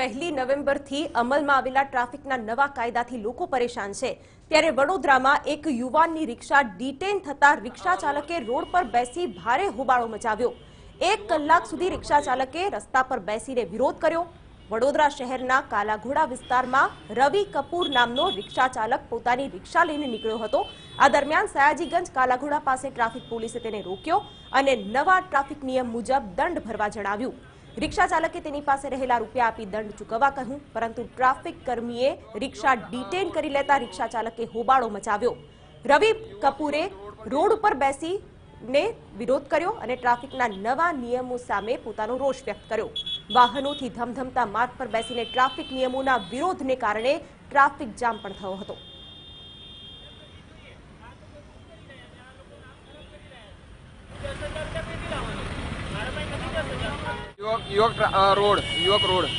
1 નવેમ્બરથી અમલમાં આવેલા ટ્રાફિકના નવા કાયદાથી લોકો પરેશાન છે ત્યારે વડોદરામાં એક યુવાનની રિક્ષા ડિટેન થતા રિક્ષા ચાલકે રોડ પર બેસી ભારે હોબાળો મચાવ્યો। 1 કલાક સુધી રિક્ષા ચાલકે રસ્તા પર બેસીને વિરોધ કર્યો। વડોદરા શહેરના કાલાઘોડા વિસ્તારમાં રવિ કપૂર નામનો રિક્ષા ચાલક પોતાની રિક્ષા લઈને નીકળ્યો હતો। આ દરમિયાન સયાજીગંજ કાલાઘોડા પાસે ટ્રાફિક પોલીસે તેને રોક્યો અને નવા ટ્રાફિક નિયમ મુજબ દંડ ભરવા જણાવ્યું। रिक्शा चालके तेनी पासे रहेला रूपिया आपी दंड चूकवा कहूं, परंतु ट्राफिक कर्मीए रिक्शा डिटेन करी लेता रिक्शा चालके होबाळो मचाव्यो। रवि कपूरे रोड पर बेसी ने विरोध कर्यो अने ट्राफिकना नवा नियमो सामे पोतानो रोष व्यक्त कर्यो। वाहनोथी धमधमता मार्ग पर बेसीने ट्राफिक नियमोना विरोधने कारणे ट्राफिक जाम पण थयो हतो। युवक रोड